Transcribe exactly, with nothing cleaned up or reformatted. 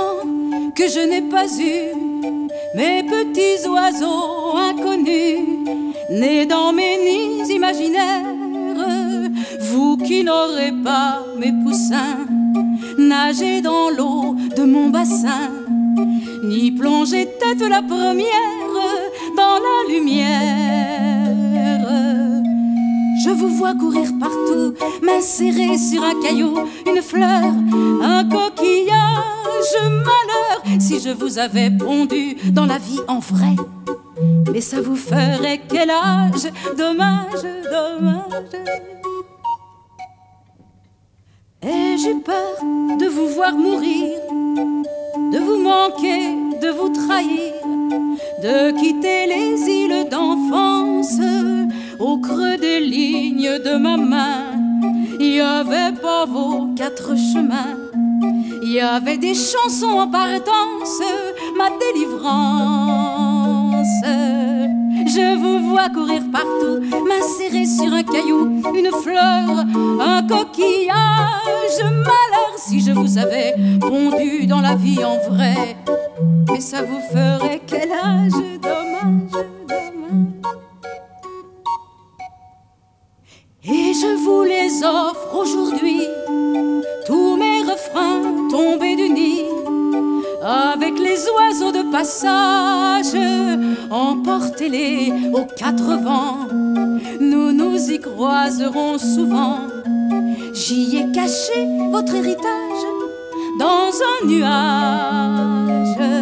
temps que je n'ai pas eu mes petits oiseaux inconnus, nés dans mes nids imaginaires. Vous qui n'aurez pas mes poussins, nagez dans l'eau de mon bassin, ni plongez tête la première dans la lumière. Je vous vois courir partout, m'insérer sur un caillou, une fleur, un coquillage, malheur. Si je vous avais pondu dans la vie en vrai, mais ça vous ferait quel âge, dommage, dommage. Et j'ai peur de vous voir mourir, de vous manquer, de vous trahir, de quitter les îles d'enfance. Au creux des lignes de ma main, il n'y avait pas vos quatre chemins, il y avait des chansons en partance, ma délivrance. Je vous vois courir partout, m'insérer sur un caillou, une fleur, un coquillage, malheur. Si je vous avais pondu dans la vie en vrai, mais ça vous ferait quel âge, dommage, dommage. Et je vous les offre aujourd'hui, tous mes refrains tombés du nid, avec les oiseaux de passage, emportez-les aux quatre vents, nous nous y croiserons souvent. J'y ai caché votre héritage dans un nuage.